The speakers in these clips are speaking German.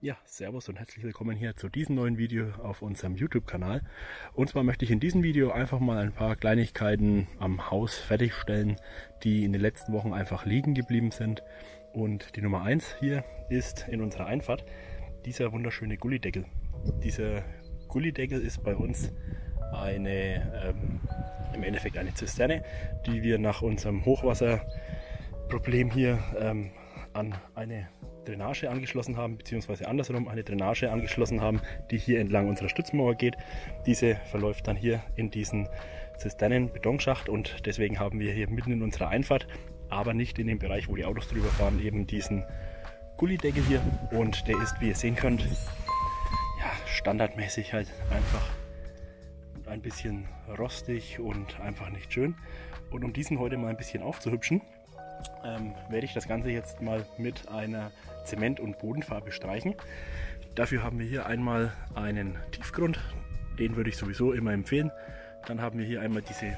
Ja, servus und herzlich willkommen hier zu diesem neuen Video auf unserem YouTube-Kanal. Und zwar möchte ich in diesem Video einfach mal ein paar Kleinigkeiten am Haus fertigstellen, die in den letzten Wochen einfach liegen geblieben sind. Und die Nummer 1 hier ist in unserer Einfahrt dieser wunderschöne Gullideckel. Dieser Gullideckel ist bei uns eine, im Endeffekt eine Zisterne, die wir nach unserem Hochwasserproblem hier an eine Drainage angeschlossen haben, beziehungsweise andersrum eine Drainage angeschlossen haben, die hier entlang unserer Stützmauer geht. Diese verläuft dann hier in diesen Zisternen-Betonschacht und deswegen haben wir hier mitten in unserer Einfahrt, aber nicht in dem Bereich, wo die Autos drüber fahren, eben diesen Gullideckel hier. Und der ist, wie ihr sehen könnt, ja, standardmäßig halt einfach ein bisschen rostig und einfach nicht schön. Und um diesen heute mal ein bisschen aufzuhübschen, werde ich das Ganze jetzt mal mit einer Zement- und Bodenfarbe streichen. Dafür haben wir hier einmal einen Tiefgrund, den würde ich sowieso immer empfehlen. Dann haben wir hier einmal diese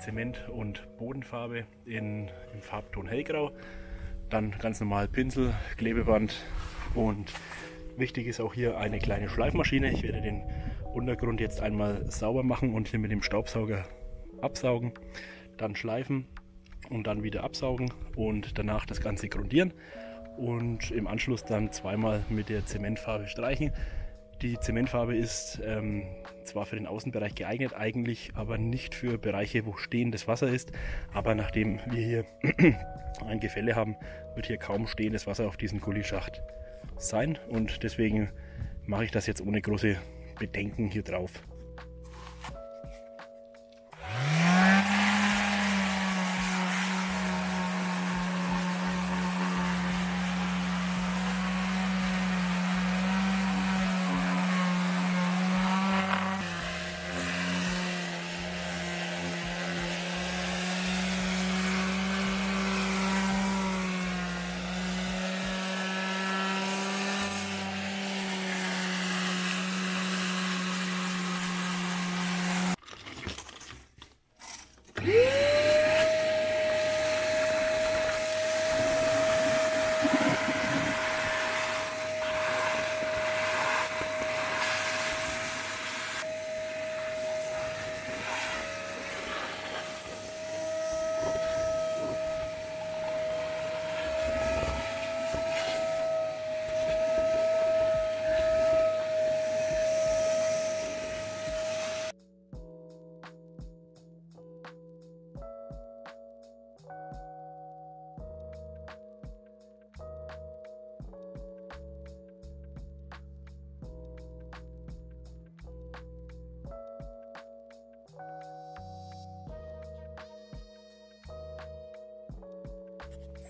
Zement- und Bodenfarbe im Farbton hellgrau. Dann ganz normal Pinsel, Klebeband und wichtig ist auch hier eine kleine Schleifmaschine. Ich werde den Untergrund jetzt einmal sauber machen und hier mit dem Staubsauger absaugen, dann schleifen und dann wieder absaugen und danach das Ganze grundieren und im Anschluss dann zweimal mit der Zementfarbe streichen. Die Zementfarbe ist zwar für den Außenbereich geeignet, eigentlich aber nicht für Bereiche, wo stehendes Wasser ist. Aber nachdem wir hier ein Gefälle haben, wird hier kaum stehendes Wasser auf diesem Gullischacht sein und deswegen mache ich das jetzt ohne große Bedenken hier drauf.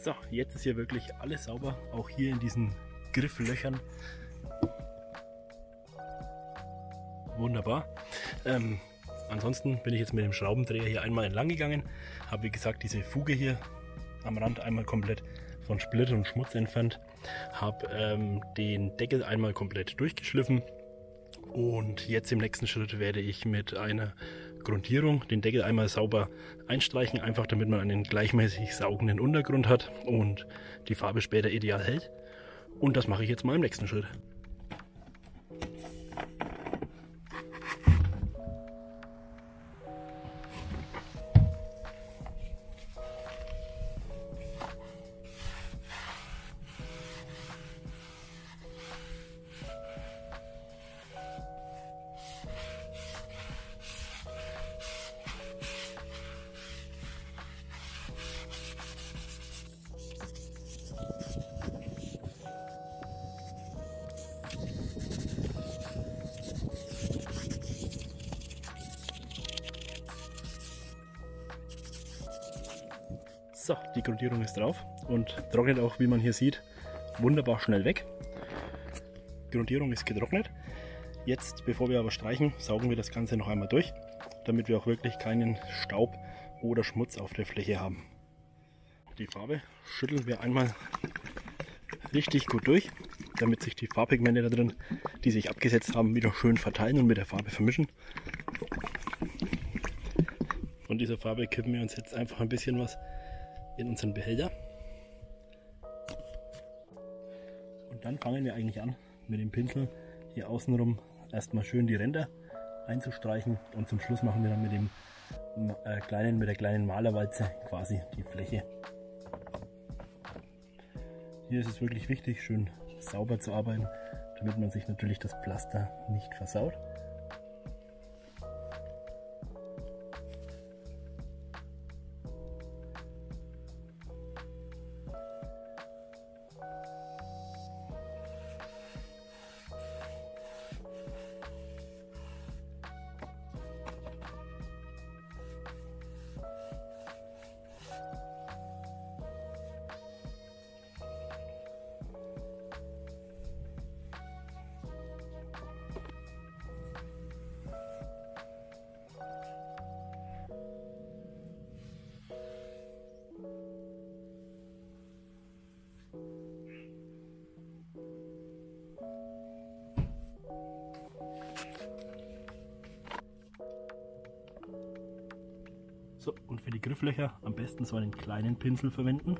So, jetzt ist hier wirklich alles sauber, auch hier in diesen Grifflöchern. Wunderbar. Ansonsten bin ich jetzt mit dem Schraubendreher hier einmal entlang gegangen, habe wie gesagt diese Fuge hier am Rand einmal komplett von Splitter und Schmutz entfernt, habe den Deckel einmal komplett durchgeschliffen und jetzt im nächsten Schritt werde ich mit einer Grundierung den Deckel einmal sauber einstreichen, einfach damit man einen gleichmäßig saugenden Untergrund hat und die Farbe später ideal hält. Und das mache ich jetzt mal im nächsten Schritt. So, die Grundierung ist drauf und trocknet auch, wie man hier sieht, wunderbar schnell weg. Die Grundierung ist getrocknet. Jetzt, bevor wir aber streichen, saugen wir das Ganze noch einmal durch, damit wir auch wirklich keinen Staub oder Schmutz auf der Fläche haben. Die Farbe schütteln wir einmal richtig gut durch, damit sich die Farbpigmente da drin, die sich abgesetzt haben, wieder schön verteilen und mit der Farbe vermischen. Von dieser Farbe kippen wir uns jetzt einfach ein bisschen was in unseren Behälter und Dann fangen wir eigentlich an, mit dem Pinsel hier außenrum erstmal schön die Ränder einzustreichen und zum Schluss machen wir dann mit der kleinen Malerwalze quasi die Fläche. Hier ist es wirklich wichtig, schön sauber zu arbeiten, damit man sich natürlich das Pflaster nicht versaut. So, und für die Grifflöcher am besten so einen kleinen Pinsel verwenden,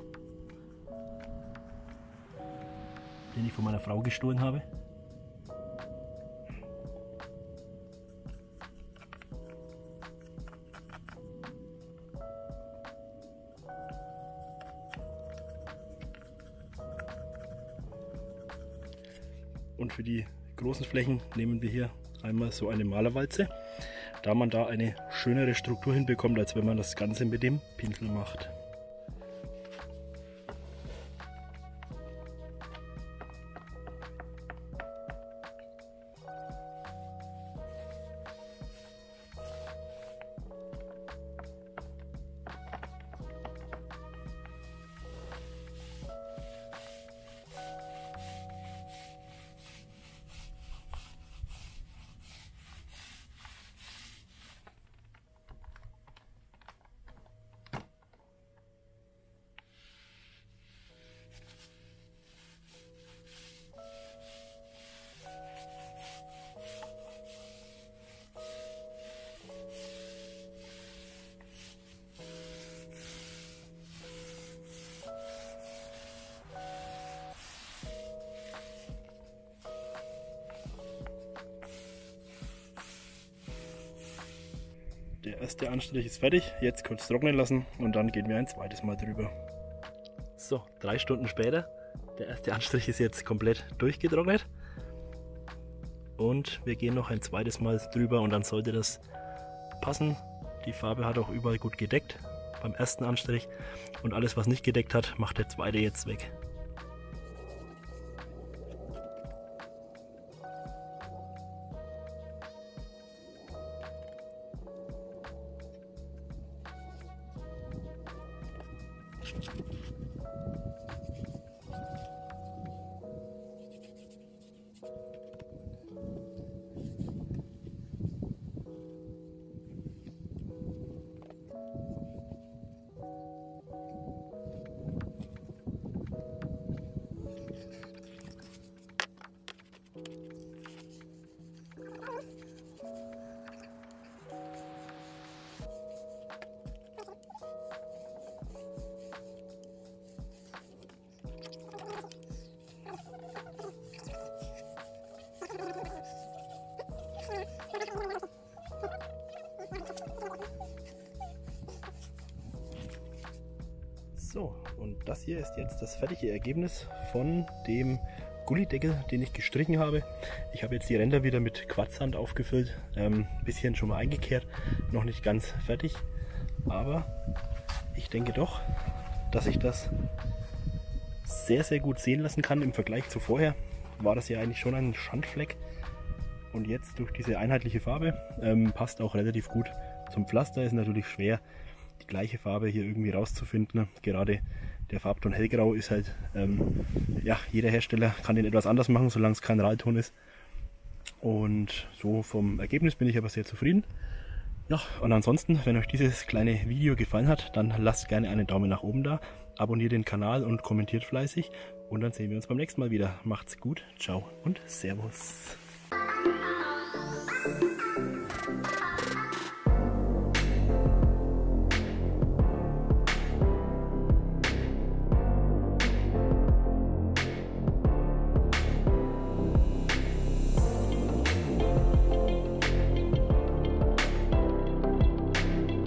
den ich von meiner Frau gestohlen habe. Und für die großen Flächen nehmen wir hier einmal so eine Malerwalze, da man da eine schönere Struktur hinbekommt, als wenn man das Ganze mit dem Pinsel macht. Der erste Anstrich ist fertig, jetzt kurz trocknen lassen und dann gehen wir ein zweites Mal drüber. So, 3 Stunden später, der erste Anstrich ist jetzt komplett durchgetrocknet und wir gehen noch ein zweites Mal drüber und dann sollte das passen. Die Farbe hat auch überall gut gedeckt beim ersten Anstrich und alles, was nicht gedeckt hat, macht der zweite jetzt weg. So, und das hier ist jetzt das fertige Ergebnis von dem Gullydeckel, den ich gestrichen habe. Ich habe jetzt die Ränder wieder mit Quarzsand aufgefüllt, ein bisschen schon mal eingekehrt, noch nicht ganz fertig, aber ich denke doch, dass ich das sehr, sehr gut sehen lassen kann. Im Vergleich zu vorher war das ja eigentlich schon ein Schandfleck und jetzt durch diese einheitliche Farbe passt auch relativ gut zum Pflaster. Ist natürlich schwer, die gleiche Farbe hier irgendwie rauszufinden. Gerade der Farbton hellgrau ist halt, ja, jeder Hersteller kann den etwas anders machen, solange es kein Ralton ist. Und so vom Ergebnis bin ich aber sehr zufrieden. Ja, und ansonsten, wenn euch dieses kleine Video gefallen hat, dann lasst gerne einen Daumen nach oben da, abonniert den Kanal und kommentiert fleißig. Und dann sehen wir uns beim nächsten Mal wieder. Macht's gut, ciao und servus.